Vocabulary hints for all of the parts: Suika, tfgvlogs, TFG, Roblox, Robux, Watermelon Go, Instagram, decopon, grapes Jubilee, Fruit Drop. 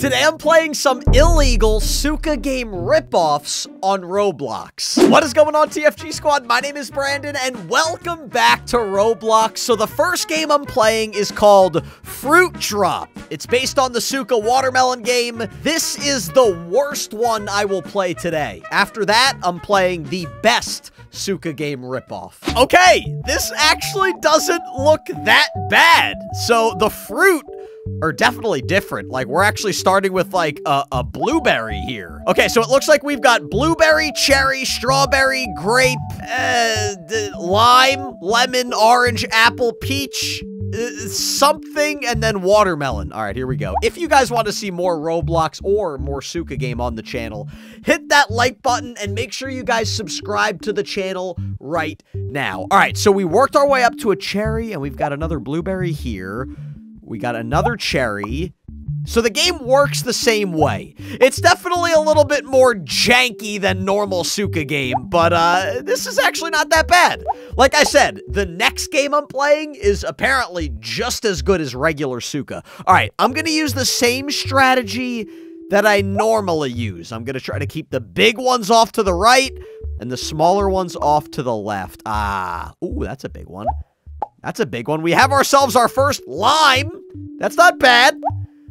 Today I'm playing some illegal Suika game ripoffs on Roblox. What is going on, TFG Squad? My name is Brandon, and welcome back to Roblox. So the first game I'm playing is called Fruit Drop. It's based on the Suika Watermelon game. This is the worst one I will play today. After that, I'm playing the best Suika game ripoff. Okay, this actually doesn't look that bad. So the fruit are definitely different. Like, we're actually starting with, like, a blueberry here. Okay, so it looks like we've got blueberry, cherry, strawberry, grape, lime, lemon, orange, apple, peach, something, and then watermelon. All right, here we go. If you guys want to see more Roblox or more Suika game on the channel, hit that like button and make sure you guys subscribe to the channel right now. All right, so we worked our way up to a cherry, and we've got another blueberry here. We got another cherry. So the game works the same way. It's definitely a little bit more janky than normal Suika game, but this is actually not that bad. Like I said, the next game I'm playing is apparently just as good as regular Suika. All right, I'm going to use the same strategy that I normally use. I'm going to try to keep the big ones off to the right and the smaller ones off to the left. Ah, ooh, that's a big one. That's a big one. We have ourselves our first lime. That's not bad.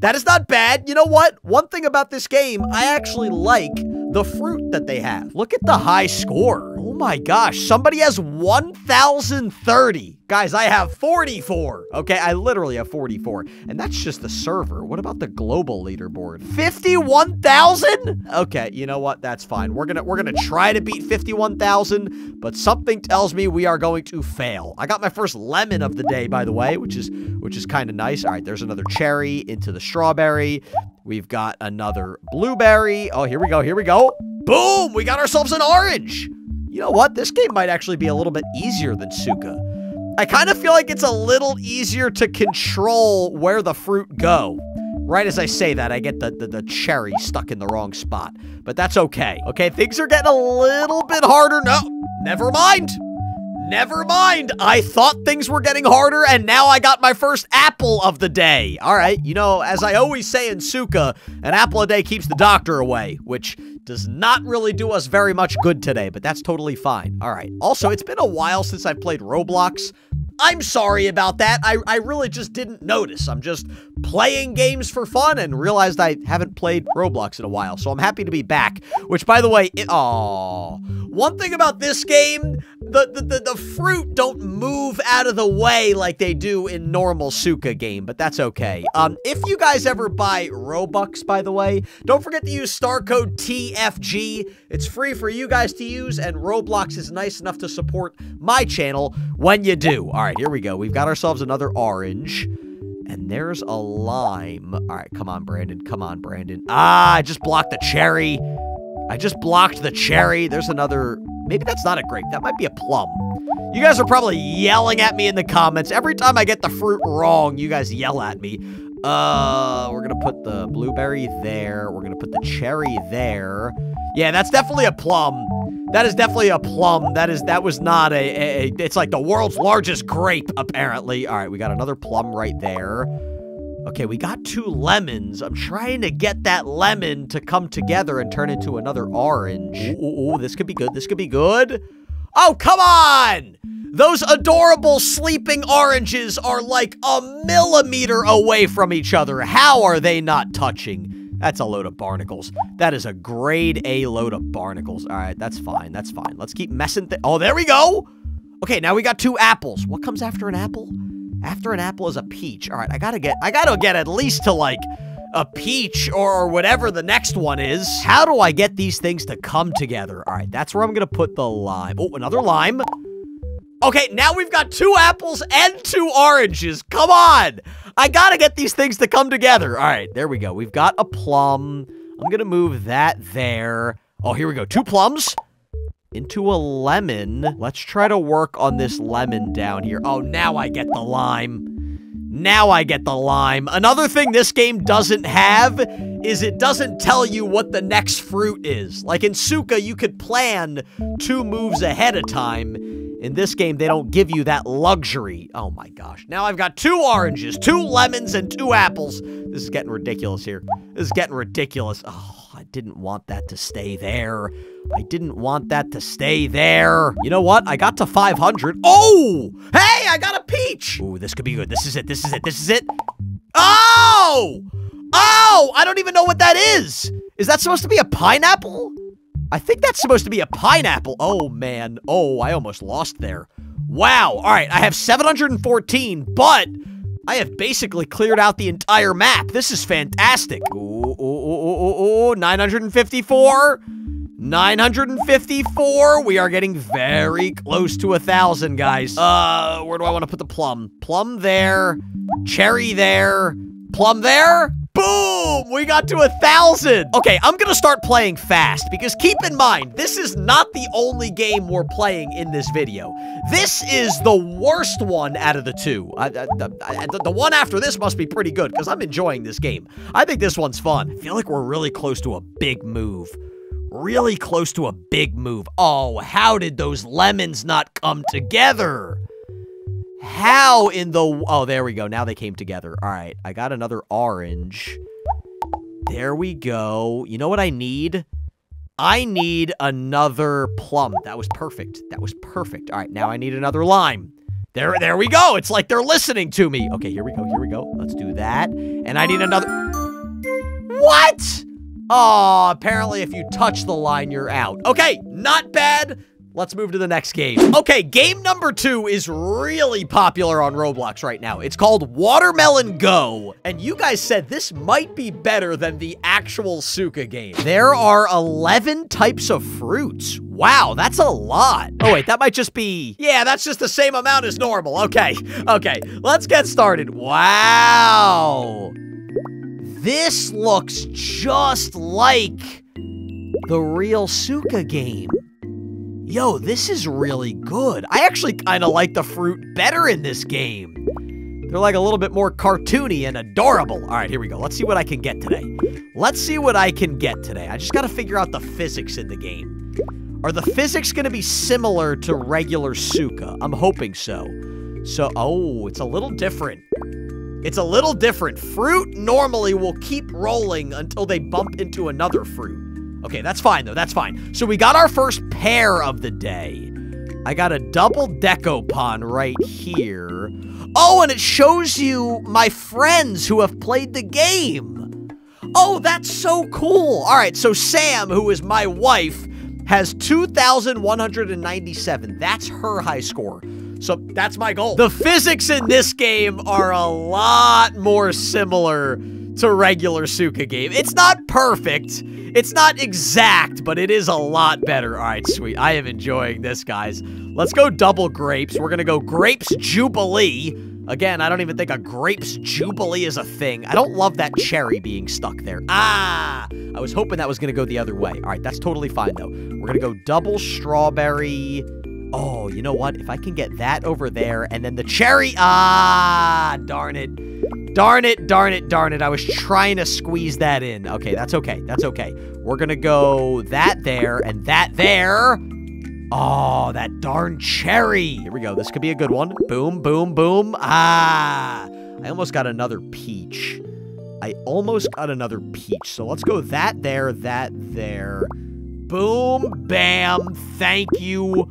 That is not bad. You know what? One thing about this game, I actually like the fruit that they have. Look at the high score. Oh my gosh. Somebody has 1,030. Guys, I have 44. Okay, I literally have 44. And that's just the server. What about the global leaderboard? 51,000? Okay, you know what? That's fine. We're gonna try to beat 51,000, but something tells me we are going to fail. I got my first lemon of the day, by the way, which is kind of nice. All right, there's another cherry into the strawberry. We've got another blueberry. Oh, here we go, here we go. Boom! We got ourselves an orange. You know what? This game might actually be a little bit easier than Suika. I kind of feel like it's a little easier to control where the fruit go. Right as I say that, I get the cherry stuck in the wrong spot. But that's okay. Okay, things are getting a little bit harder. No, never mind. Never mind. I thought things were getting harder, and now I got my first apple of the day. All right, you know, as I always say in Suika, an apple a day keeps the doctor away, which does not really do us very much good today, but that's totally fine. All right. Also, it's been a while since I've played Roblox. I'm sorry about that. I really just didn't notice. I'm just playing games for fun and realized I haven't played Roblox in a while, so I'm happy to be back. Which, by the way, one thing about this game, the fruit don't move out of the way like they do in normal Suika game, but that's okay. If you guys ever buy Robux, by the way, don't forget to use star code TFG. It's free for you guys to use, and Roblox is nice enough to support my channel when you do. All right, here we go. We've got ourselves another orange, and there's a lime. All right, come on, Brandon. Come on, Brandon. Ah, I just blocked the cherry. I just blocked the cherry. There's another. Maybe that's not a grape. That might be a plum. You guys are probably yelling at me in the comments. Every time I get the fruit wrong, you guys yell at me. We're going to put the blueberry there. We're going to put the cherry there. Yeah, that's definitely a plum. That is definitely a plum. That was not it's like the world's largest grape, apparently. All right, we got another plum right there. Okay, we got two lemons. I'm trying to get that lemon to come together and turn into another orange. Ooh, this could be good. This could be good. Oh, come on! Those adorable sleeping oranges are like a millimeter away from each other. How are they not touching? That's a load of barnacles. That is a grade A load of barnacles. All right, that's fine. That's fine. Let's keep messing. Oh, there we go. Okay, now we got two apples. What comes after an apple? After an apple is a peach. All right, I gotta get at least to like a peach or whatever the next one is. How do I get these things to come together? All right, that's where I'm gonna put the lime. Oh, another lime. Okay, now we've got two apples and two oranges. Come on. I gotta get these things to come together. All right, there we go. We've got a plum. I'm gonna move that there. Oh, here we go. Two plums into a lemon. Let's try to work on this lemon down here. Oh, now I get the lime. Now I get the lime. Another thing this game doesn't have is it doesn't tell you what the next fruit is. Like in Suika, you could plan two moves ahead of time. In this game, they don't give you that luxury. Oh my gosh. Now I've got 2 oranges, 2 lemons, and 2 apples. This is getting ridiculous here. This is getting ridiculous. Oh, I didn't want that to stay there. I didn't want that to stay there. You know what? I got to 500. Oh! Hey, I got a peach! Ooh, this could be good. This is it. This is it. This is it. Oh! Oh! I don't even know what that is. Is that supposed to be a pineapple? I think that's supposed to be a pineapple. Oh, man. Oh, I almost lost there. Wow. All right, I have 714, but I have basically cleared out the entire map. This is fantastic. Ooh, ooh, ooh, ooh, ooh, 954. 954. We are getting very close to 1,000, guys. Where do I want to put the plum? Plum there. Cherry there. Plum there. Boom! We got to 1,000! Okay, I'm gonna start playing fast, because keep in mind, this is not the only game we're playing in this video. This is the worst one out of the two. The one after this must be pretty good, because I'm enjoying this game. I think this one's fun. I feel like we're really close to a big move. Really close to a big move. Oh, how did those lemons not come together? How in the... Oh, there we go. Now they came together. All right. I got another orange. There we go. You know what I need? I need another plum. That was perfect. That was perfect. All right. Now I need another lime. There we go. It's like they're listening to me. Okay, here we go. Here we go. Let's do that. And I need another... What? Oh, apparently if you touch the line, you're out. Okay, not bad. Let's move to the next game. Okay, game number 2 is really popular on Roblox right now. It's called Watermelon Go. And you guys said this might be better than the actual Suika game. There are 11 types of fruits. Wow, that's a lot. Oh, wait, that might just be... Yeah, that's just the same amount as normal. Okay, okay, let's get started. Wow. This looks just like the real Suika game. Yo, this is really good. I actually kind of like the fruit better in this game. They're like a little bit more cartoony and adorable. All right, here we go. Let's see what I can get today. Let's see what I can get today. I just got to figure out the physics in the game. Are the physics going to be similar to regular Suika? I'm hoping so. So, oh, it's a little different. It's a little different. Fruit normally will keep rolling until they bump into another fruit. Okay, that's fine, though. That's fine. So we got our first pair of the day. I got a double decopon right here. Oh, and it shows you my friends who have played the game. Oh, that's so cool. All right, so Sam, who is my wife, has 2,197. That's her high score. So that's my goal. The physics in this game are a lot more similar to regular Suika game. It's not perfect. It's not exact, but it is a lot better. All right, sweet. I am enjoying this, guys. Let's go double grapes. We're going to go grapes Jubilee. Again, I don't even think a grapes Jubilee is a thing. I don't love that cherry being stuck there. Ah! I was hoping that was going to go the other way. All right, that's totally fine, though. We're going to go double strawberry. Oh, you know what? If I can get that over there and then the cherry. Ah, darn it. Darn it, darn it, darn it. I was trying to squeeze that in. Okay, that's okay. That's okay. We're gonna go that there and that there. Oh, that darn cherry. Here we go. This could be a good one. Boom, boom, boom. Ah, I almost got another peach. I almost got another peach. So let's go that there, that there. Boom, bam. Thank you.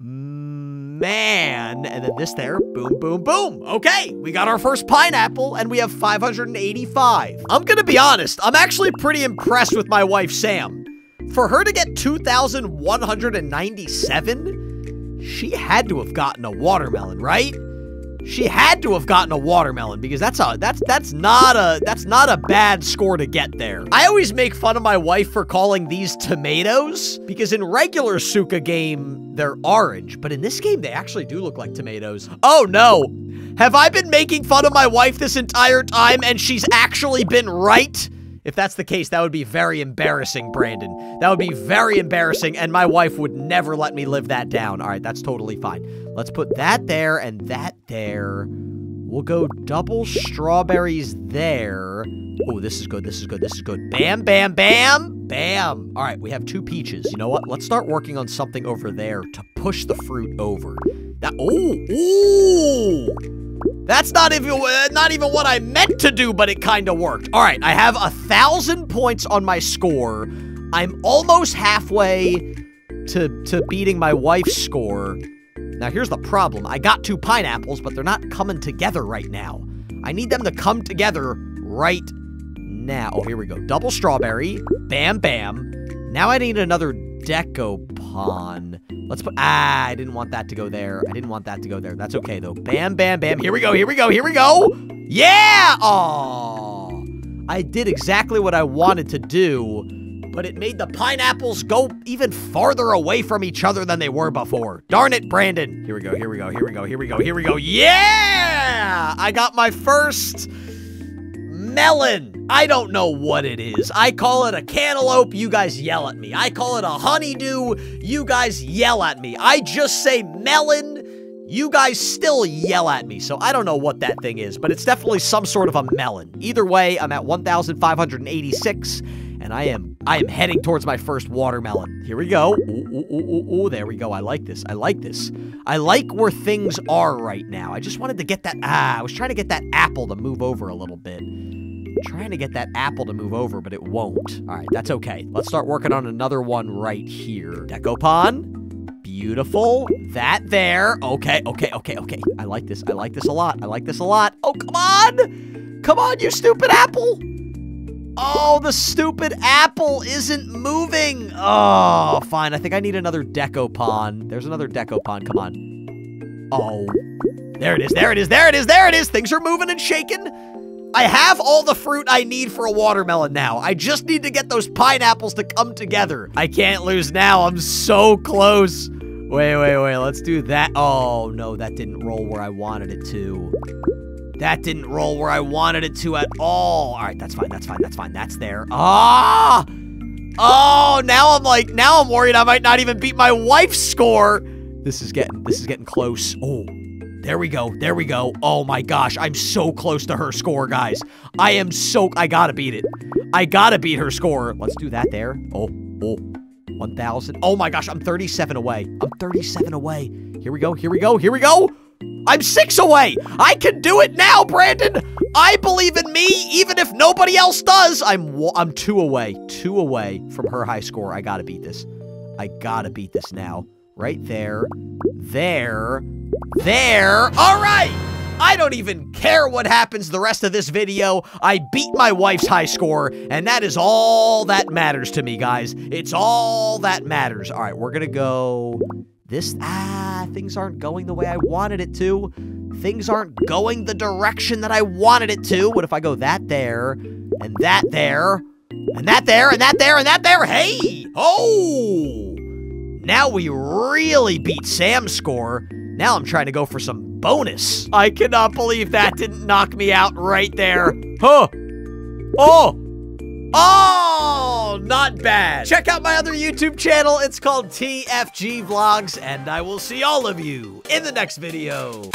Man, and then this there, boom, boom, boom. Okay, we got our first pineapple, and we have 585. I'm gonna be honest, I'm actually pretty impressed with my wife, Sam. For her to get 2,197, she had to have gotten a watermelon, right? She had to have gotten a watermelon because that's not a bad score to get there. I always make fun of my wife for calling these tomatoes because in regular Suika game, they're orange, but in this game, they actually do look like tomatoes. Oh no, have I been making fun of my wife this entire time and she's actually been right? If that's the case, that would be very embarrassing, Brandon. That would be very embarrassing, and my wife would never let me live that down. All right, that's totally fine. Let's put that there and that there. We'll go double strawberries there. Oh, this is good, this is good, this is good. Bam, bam, bam, bam. All right, we have 2 peaches. You know what? Let's start working on something over there to push the fruit over. That, ooh. That's not even what I meant to do, but it kind of worked. All right, I have 1,000 points on my score. I'm almost halfway to beating my wife's score. Now, here's the problem. I got 2 pineapples, but they're not coming together right now. I need them to come together right now. Oh, here we go. Double strawberry. Bam, bam. Now I need another decopon. Let's put... Ah, I didn't want that to go there. I didn't want that to go there. That's okay, though. Bam, bam, bam. Here we go, here we go, here we go. Yeah! Aww. I did exactly what I wanted to do, but it made the pineapples go even farther away from each other than they were before. Darn it, Brandon. Here we go, here we go, here we go, here we go, here we go. Yeah! I got my first melon. I don't know what it is. I call it a cantaloupe, you guys yell at me. I call it a honeydew, you guys yell at me. I just say melon, you guys still yell at me. So I don't know what that thing is, but it's definitely some sort of a melon. Either way, I'm at 1,586. And I am heading towards my first watermelon. Here we go. Ooh, ooh, ooh, ooh, ooh, there we go. I like this. I like this. I like where things are right now. I just wanted to get that. Ah, I was trying to get that apple to move over a little bit. Trying to get that apple to move over, but it won't. All right, that's okay. Let's start working on another one right here. Decopon. Beautiful. That there. Okay, okay, okay, okay. I like this. I like this a lot. I like this a lot. Oh, come on. Come on, you stupid apple. Oh, the stupid apple isn't moving. Oh, fine. I think I need another decopon. There's another decopon. Come on. Oh, there it is. There it is. There it is. There it is. Things are moving and shaking. I have all the fruit I need for a watermelon now. I just need to get those pineapples to come together. I can't lose now. I'm so close. Wait, wait, wait. Let's do that. Oh, no, that didn't roll where I wanted it to. That didn't roll where I wanted it to at all. All right, that's fine, that's fine, that's fine. That's there. Ah! Oh, now I'm like, now I'm worried I might not even beat my wife's score. This is getting close. Oh, there we go, there we go. Oh my gosh, I'm so close to her score, guys. I gotta beat it. I gotta beat her score. Let's do that there. Oh, oh, 1,000. Oh my gosh, I'm 37 away. I'm 37 away. Here we go, here we go, here we go. I'm 6 away. I can do it now, Brandon. I believe in me, even if nobody else does. I'm 2 away from her high score. I gotta beat this. I gotta beat this now. Right there, there, there. All right. I don't even care what happens the rest of this video. I beat my wife's high score, and that is all that matters to me, guys. It's all that matters. All right, we're gonna go... This, things aren't going the way I wanted it to. Things aren't going the direction that I wanted it to. What if I go that there, and that there, and that there, and that there, and that there? Hey, oh! Now we really beat Sam's score. Now I'm trying to go for some bonus. I cannot believe that didn't knock me out right there. Huh. Oh! Oh, not bad. Check out my other YouTube channel. It's called TFG Vlogs, and I will see all of you in the next video.